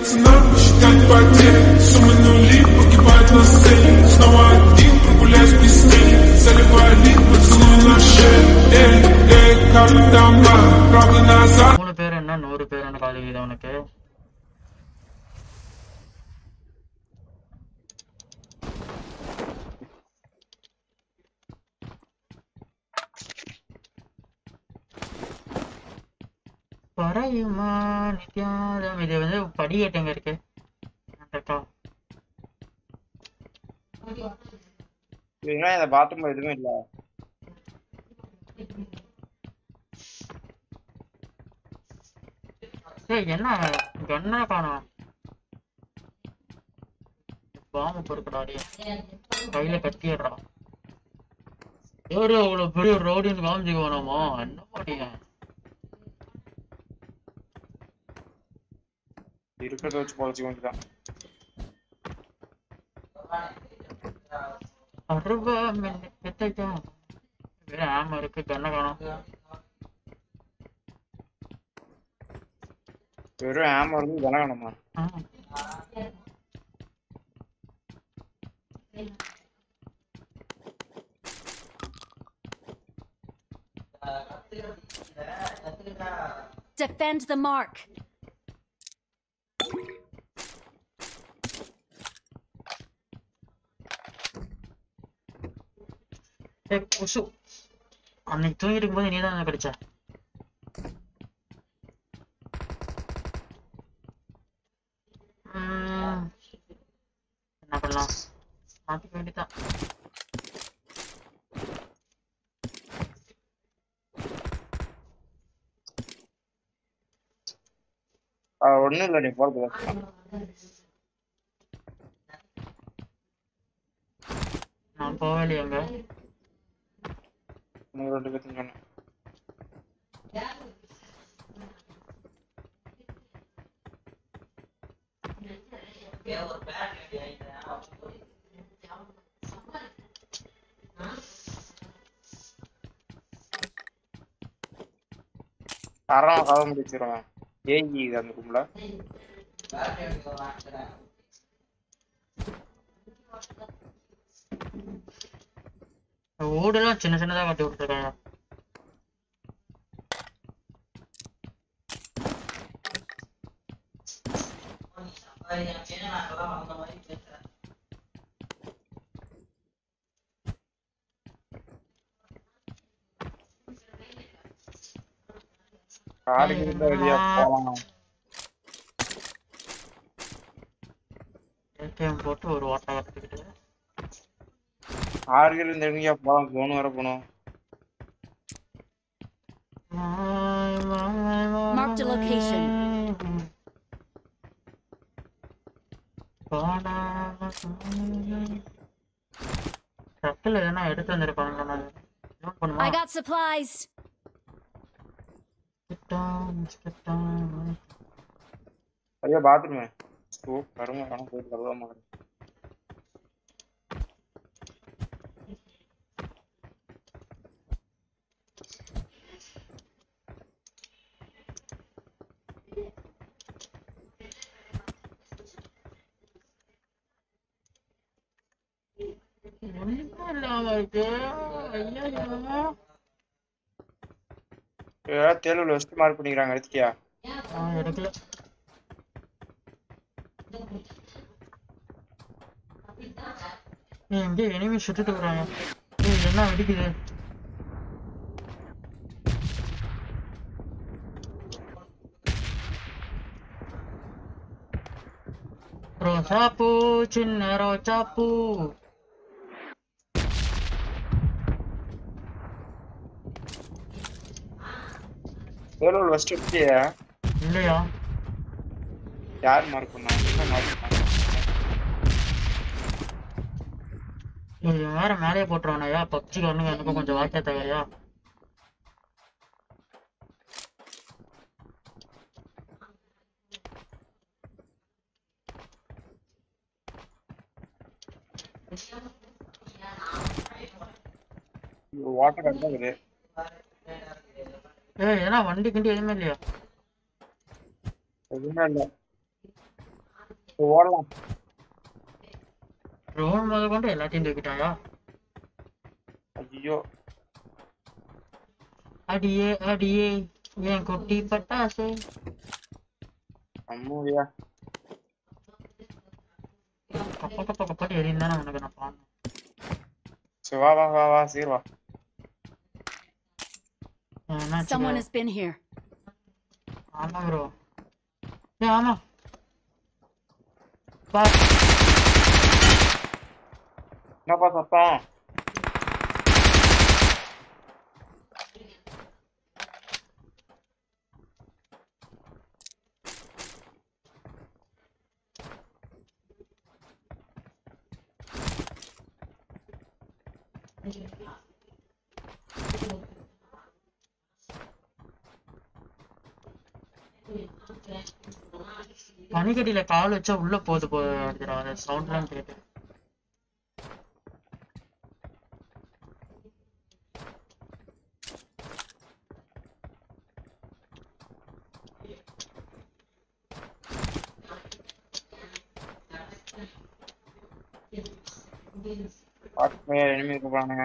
пацанам, считать потери. Суммы нули, погибать на сцене. Снова один, прогуляюсь при сцене. Заливая лик, поцелуй на шее. Эй, эй, как там, правда назад. படிக்கட்டுங்க இருக்கு பாத்ரூம் எதுவுமே இல்ல. என்ன காணும் பாம்பு பொறுக்கடா கையில கட்டிடுறா எவ்வளவு பெரிய ரோடுன்னு காமிச்சுக்க வேணாமா என்ன பண்ணீங்க இருக்கிறத வச்சு போச்சு வந்துட்டான் அருவா மெட்டேட்டா வேற ஆமா இருக்கு கண்ண காணோம் வேற ஆமா இருக்கு கண்ண காணோமா defend the mark. குசு அன்னைக்கு தூங்கி இருக்கும்போது நீ தான் கிடைச்சா என்ன பண்ணலாம் மாத்திக்க வேண்டியதான் ஒன்னும் இல்லை நீ போறது நான் போகலையாங்க ரெண்டு பேர்த்து தரம் கதை முடிச்சிருவேன் ஏங்கி அந்த ரூம்ல ஓடலாம் சின்ன சின்னதா கட்டி விட்டுருக்காங்க போட்டு ஒரு ஓட்டை கட்டிக்கிட்டு ஆர்கில நெருங்கியா போலாம் கோன் வர போனும் mark the location போனா சட்டல என்ன எடுத்து வந்திருப்பாங்க நான் நோட் பண்ணுமா I got supplies ஐயா பாத்ரூம் ஓ கருமா கண போய் கழுவாம தேர்வுல ஃபர்ஸ்ட் மார்க் பண்ணிக்கறாங்க எடுத்துட்டியா நான் எடுக்கல நீ இங்க எனிமி சுத்திட்டு வராங்க நீ என்ன வெடிக்குது ரோசாப்பூ சின்ன ரோசாப்பூ ஏலோ லஸ்ட் எடுத்தியா இல்லையா யார் மார்க் பண்ணா மார்க் பண்ணா ஏய் யார மேலே போட்றானயா பப்ஜி கண்ணுக்கு எனக்கு கொஞ்சம் வாட்டை தகறியா இது வாட்டை கட்டதே ஏய் என்ன வண்டி கிண்டி எதுமே இல்லையா எதுமே இல்ல Roll. Roll mal con la tienda que está allí yo. Adiós. Bien con ti patase. Vamos ya. Papá, no. Se va, sirva. Someone has been here. Ana, bro. Ya, Ana. Pasa. No pasa, pa. பனிக்கடியில கால் வச்சா உள்ள போது போது அடிக்கிறான். அந்த சவுண்ட்லாம் கேட்டு இனிமே கூப்பிடுறானுங்க.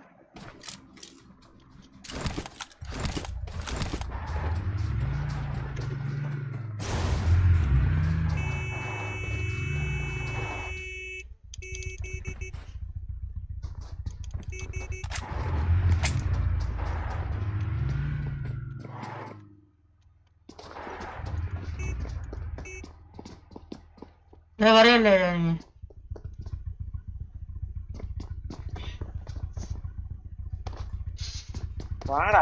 Me varé el año. Para.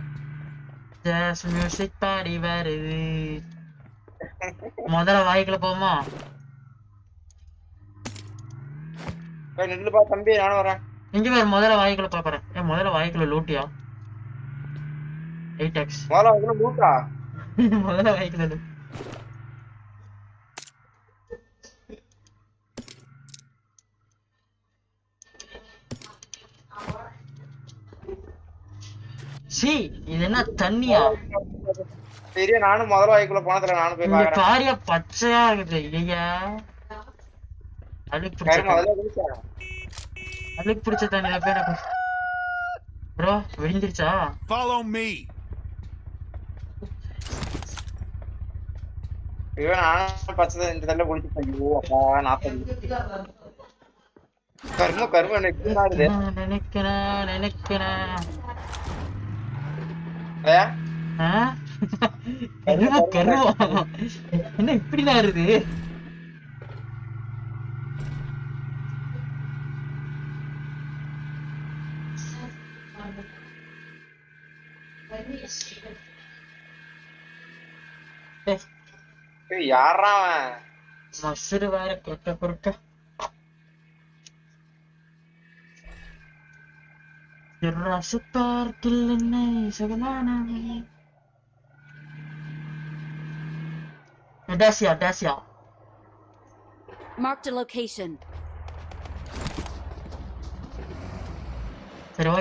போமா தம்பி? நானும் வரேன். இங்க வேற முதல்ல வாய்க்குள்ள பாக்குறேன். முதல்ல வாய்க்குள்ள லூட்டியா முதல்ல வாய்க்குள்ள சி இது என்ன தண்ணியா பெரிய? நானும் முதல்ல வாய்க்குள்ள போனதுல நானும் போய் பாக்குறேன். பாரிய பச்சையா இருக்குது. ஐயா அழுக்கு பிடிச்ச தண்ணியில போய் எனக்கு ப்ரோ விழுந்துருச்சா? Follow me. ஐயோ நானும் பச்சை இந்த தண்ணில குளிச்சுட்டேன். ஐயோ அப்பா 40 கர்ம நினைக்கிறேன். என்ன இப்படிதான் வருது? யாரா மசுறு வேற கொட்ட பொருட்க Querrá aceptar que la mesa gana. Gracias. Marked a location. Pero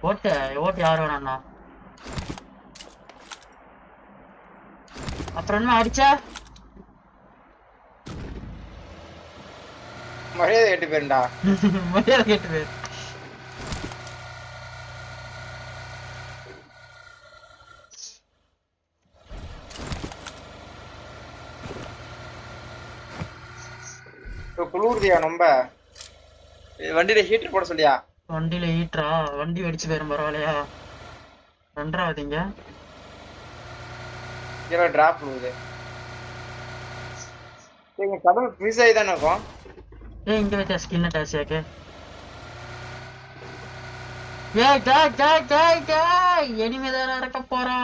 voy a ahora. ¿Atrás no archa? María de que te venda. Culurdia nomba. Vandile heater por solía. Vandile heater, vandi vedichu verum parvalaya. Nandravadinga. Yera drop lude. Inga kadal freeze aidana ko. Hey, inga veta skin attachake. Yeah, die. Enemy da irukka pora.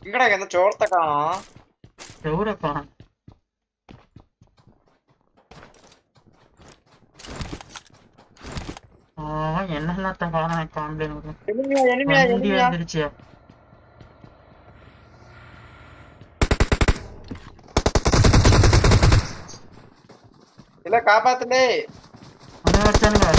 इंगड़ा क्या तो चोर तक हाँ चोर है कहाँ आह ये ना ना तक आना है काम लेने को ये नहीं मिला अंदर चिया ये लोग कहाँ पाते ले हमें बच्चा नहीं आता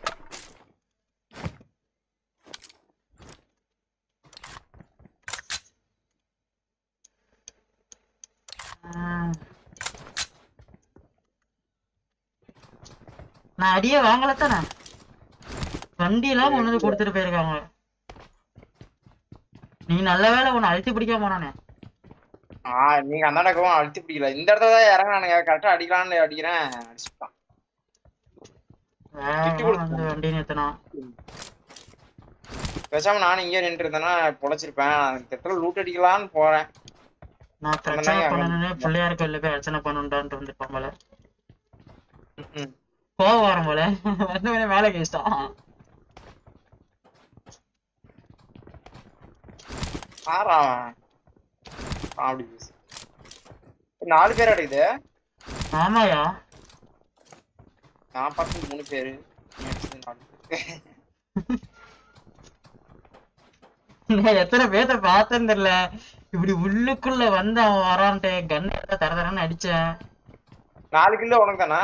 நான் அடியே வாங்கல தான வண்டில ஒண்ணு கொடுத்துட்டு போயிருக்காங்க நீ நல்ல வேளை உன அழுத்தி பிடிக்காம போறானே நீங்க அண்ணாடகவும் அழுத்தி பிடிக்கல இந்த இடத்துல தான் இறங்கறானே கரெக்ட்டா அடிக்கலாம்னு அடிக்கிறேன் அடிச்சிட்டான் கிட்டி கொடுத்து வண்டி நித்தனா பேசாம நான் இங்க நின்னுட்டேனா பொளச்சிருப்பேன் அந்த இடத்துல லூட் அடிக்கலாம்னு போறேன் நான் பிரச்சனை பண்ணனே புள்ளையார் கல்ல போய் அர்ச்சனை பண்ணுண்டான்னு இருந்துட்டோம் போல கோவம் வரும் போல வந்தவனே மேலே கேஸ்டான் ஆறா அப்படி நாலு பேர் அடிக்குது ஆமாயா நான் பார்த்து மூணு பேர் எத்தனை பேர்த்த பார்த்தேன்னு தெரியல இப்படி உள்ளுக்குள்ள வந்து அவன் வரான்ட்டு கன் தரதரன்னு அடிச்சேன் 4 கிலோ உனக்கு தானா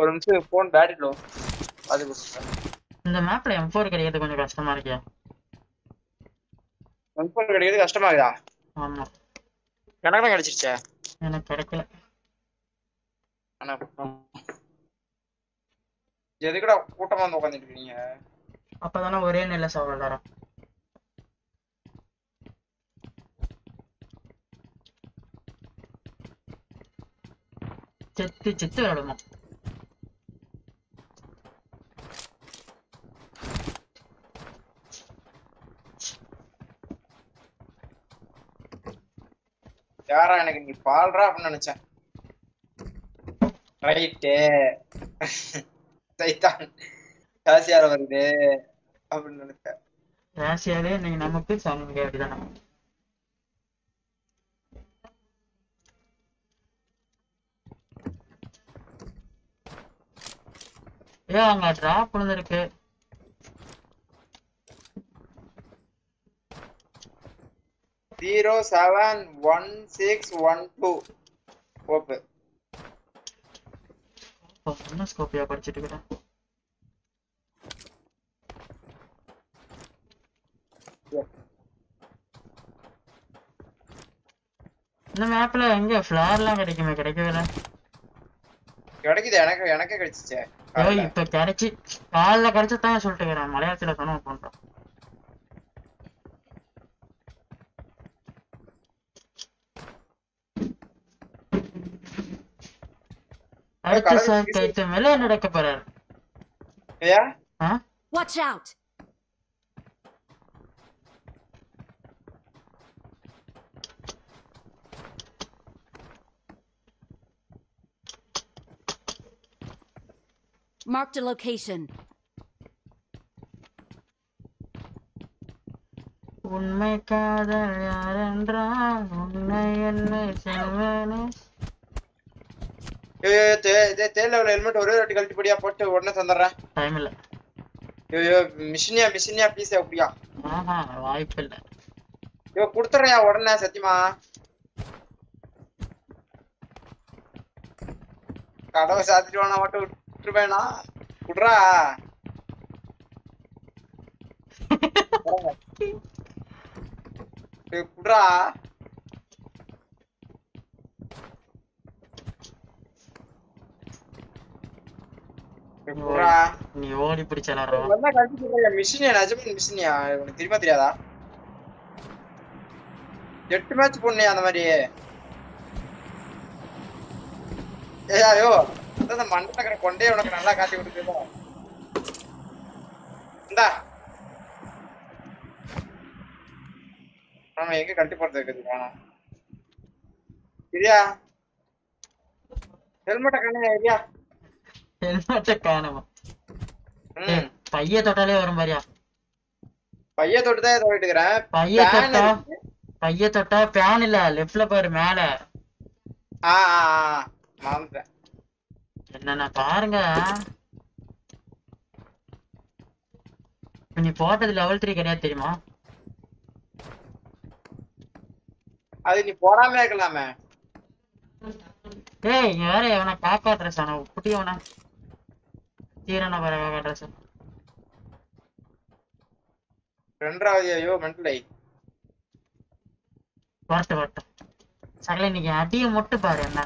ஒரு நிமிஷம் போன் பேட்டரி லோ அது குடுறேன் இந்த மேப்ல M4 கிடைக்கிறது கொஞ்சம் கஷ்டமா இருக்கே M4 கிடைக்கிறது கஷ்டமா இருக்கா ஆமா கனெக்ட் அடிச்சிருச்சே எனக்கு கிடைக்கல. انا எதுக்குடா கூட்டமா வந்து உட்கார்ந்துட்டு இருக்கீங்க? அப்பதானே ஒரே நேரல சாவலாரா. செத்து செத்து வரணும். யாரா எனக்கு நீ பால்றா அப்படி நினைச்சேன். ரைட் சைதான் ராசியார வருது அப்படி நினைச்சேன். ராசியாரே நீங்க நமக்கு சமம் கேக்குதானே? ஏ அங்க டிராப் பண்ணிருக்கு. மலையாளத்துல கனவு பண்றோம். அடுத்து சார் கைத்து மேல நடக்க போறாரு. ஏயா watch out. Mark the location. உண்மை காதல் யாரென்றால் உன்னை என்னை செல்வேனே. ஐயோ தேலவல ஹெல்மெட் ஒரே ஒரு கழட்டி படியா போட்டு உடனே தந்தறேன். டைம் இல்ல. ஐயோ மிஷினியா ப்ளீஸ் அப்படியா? ஆஹா வாய்ப்பு இல்ல. ஐயோ குடுத்துறயா உடனே சத்தியமா? கடவை சாத்திடுவானா மட்டும் விட்டுருவேனா? குடுறா குடுறா. நீ ஓடி பிடிச்சலாரோ என்ன கட்டிடுற மிஷின்? நிஜமா மிஷினியா? உங்களுக்கு தெரியுமா தெரியாதா? 8 மேட்ச் பண்ணே அந்த மாதிரி. ஏய் ஐயோ அந்த மண்டக்கற கொண்டே உனக்கு நல்லா காட்டி விட்டுடுடா. இந்தா நாம எங்க கட்டி போறது இருக்குது காணா சரியா? ஹெல்மெட் கண்ணே ஐயா ஹெல்மெட் காணமா? பைய தொட்டாலே வர மாதிரியா? பைய தொட்டதே தோடிட்டு இருக்கறேன். பைய தொட்டா ஃபேன் இல்ல. லெஃப்ட்ல பாரு மேல. மாம்ச என்னன்னா பாருங்க. நீ போட்டது லெவல் 3 கரையா தெரியுமா? அது நீ போடாம இருக்கலாமே. ஏய் இங்க வேற அவன பாப்பா ட்ரெஸ் ஆனா குட்டிவனா தீரன வர பாப்பா ட்ரெஸ் ரெண்டாவது. ஐயோ மெண்டலை வரட்ட சகல நீங்க அடிய மொட்டு பாரு என்ன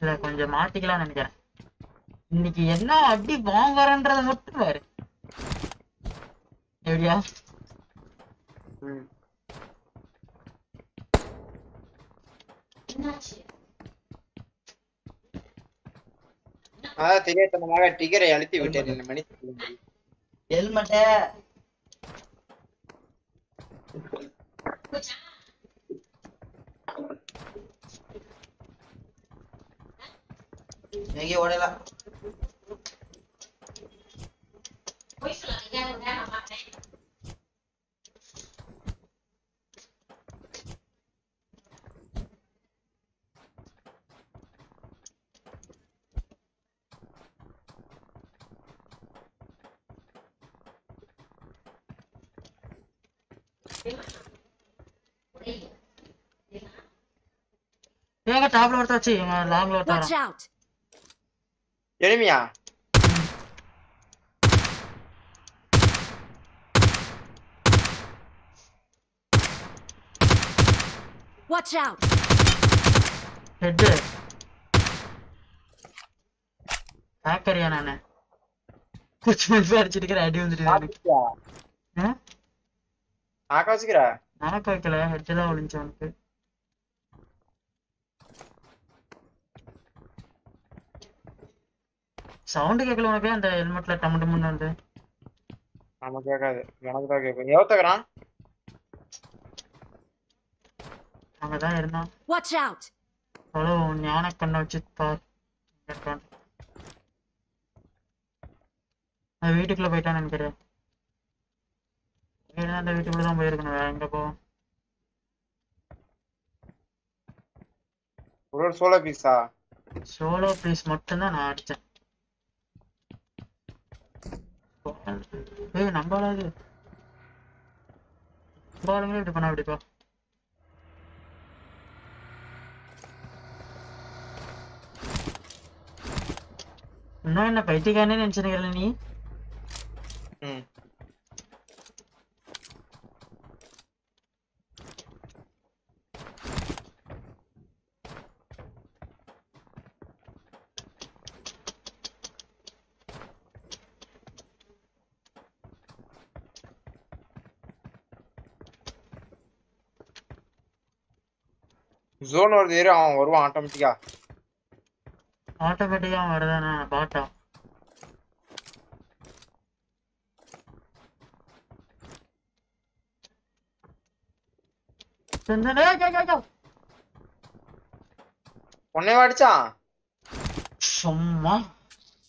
இல்ல கொஞ்சம் மாத்திக்கலாம் நினைக்கிறேன். இன்னைக்கு என்ன அடி வாங்கறன்றத மொட்டு பாரு எப்படியா? தெரியாதனமாக டிகரை அழுத்தி விட்டேன். என்ன மணி ஹெல்மெட் எங்க ஓடலாம்? ஏங்க டாப்ல வரதாச்சு எங்க லாங்ல வரதா? எனிமியா Watch out. Head hack करिया ना मैं कुछ में फिर चिढ़ के रेडी होने दिया हैं आका उसी करा ना कोई कला हेड चला होने चाहिए sound के कलो ना क्या अंदर हेलमेट लग टमाटर मुन्ना अंदर हम क्या कर गाना तो क्या कर ये होता करा हम क्या करना watch out हेलो न्याना करना उचित पार I wait till I can get it. I wait till I'm going to go. What is solo pizza? Solo pizza, Mutton and Arch. Hey, number is it? Balling it to Panavadica. No, in a petty cannon and generally. Zone or the area or one automatica. Automatica or than a bottom. Go. One never cha. Some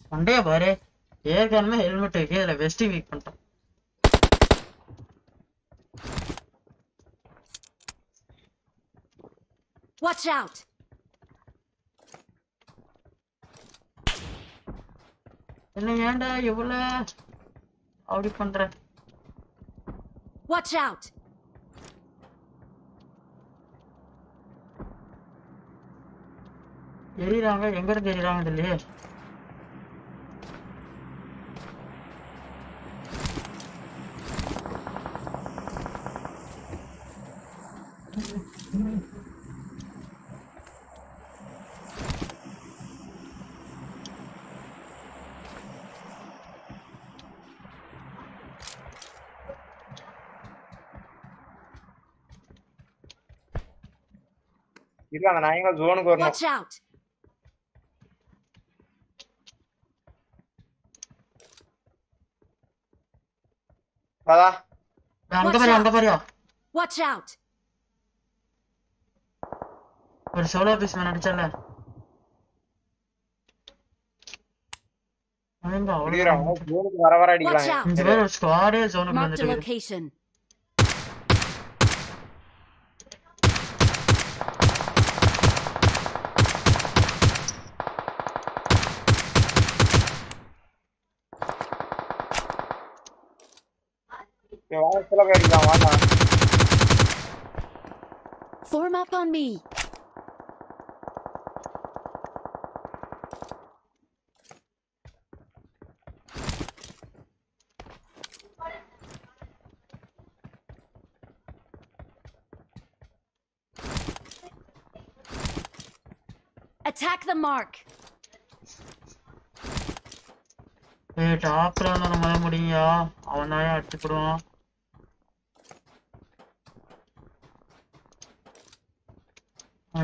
one day, but a year can make helmet take care of Westy week. Watch out. In the end, you will out of contract. Watch out. Younger than around the lake. Watch out. Watch out. For solo this minute, Chandler. Watch out. The squad is on the location. Form up on me. Attack the mark. Hey, top run on my money. I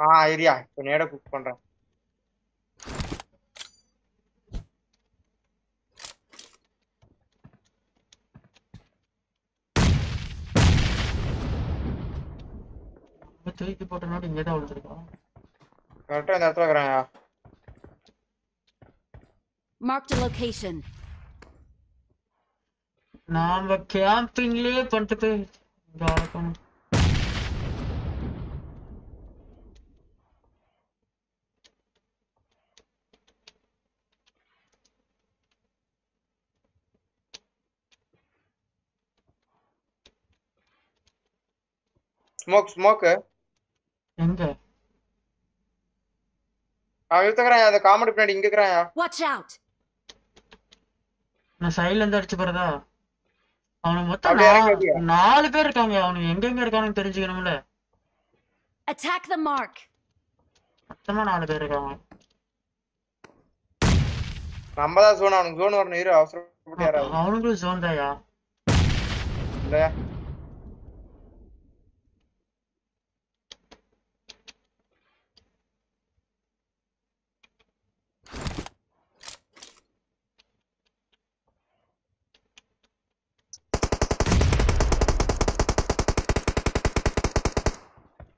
area, tornado cook contra. The 3 people are not in the old. Mark the location. Now I'm camping. Smoke. எங்க? அவன் இருக்கறான் அந்த comedy பின்னாடி இங்க இருக்கறான். Watch out. நான் சைலண்டா அடிச்சு பறதா. அவன மொத்தம் 4 பேர் இருக்காங்க. அவன் எங்கங்க இருக்கானு தெரிஞ்சுக்கணும்ல. Attack the mark. மொத்தம் 4 பேர் இருக்காங்க. நம்மதா ஜோன் அவனுக்கு ஜோன் வரணும் இரு அவசரப்பட்டு யாரா. அவனுக்கு ஜோன் தாயா. இல்ல.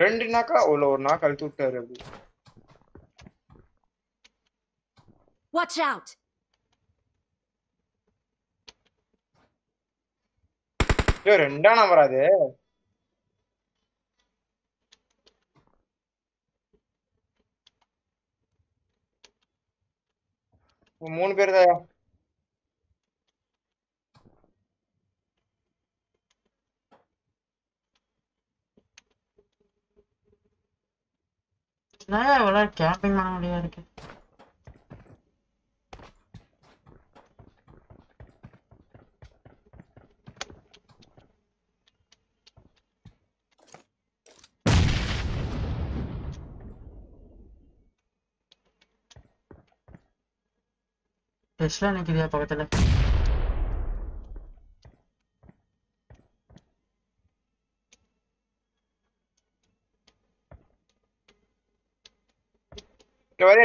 ரெண்டு நாக்கா ஓல ஒரு நாக்க அழுத்தி விட்டாரு அப்படி வாட்ச் அவுட் ஏ ரெண்டா நம்பர் அது மூணு பேர் தாயா நான் அவள கேம்பிங் பண்ண முடியா இருக்கு டெஸ்லா நிக்கிறியா பக்கத்துல வேற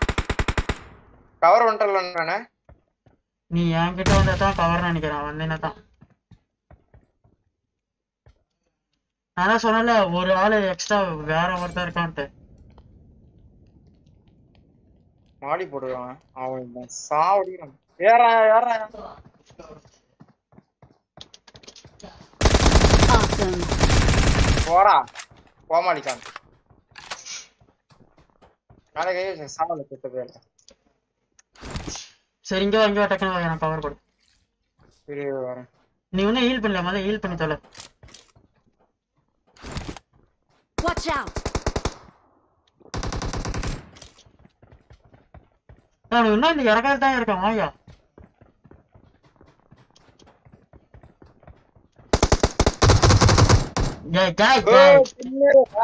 கவர் வண்டறலனானே நீ என்கிட்ட வந்தா கவர் நான் நினைக்கிறேன் வந்தேனடா நான் சொன்னல ஒரு ஆளு எக்ஸ்ட்ரா வேற ஒருத்தர் இருக்கான்ட்டு மாடி போடுறான் அவன் சாவடிறான் ஏறா போடா போமாடிச்சான் நாளைக்கு ஏய் சாவல கிட்ட போறேன் சரிங்க வாங்க டக்கன வாங்க நான் பவர் போடு சரி வரேன் நீ உன்னை ஹீல் பண்ணல மொத ஹீல் பண்ணி தொலை வாட்ச் அவுட் நான் உன்னை இந்த இறக்கல தான் இருக்கேன் வாயா டேய் டேய்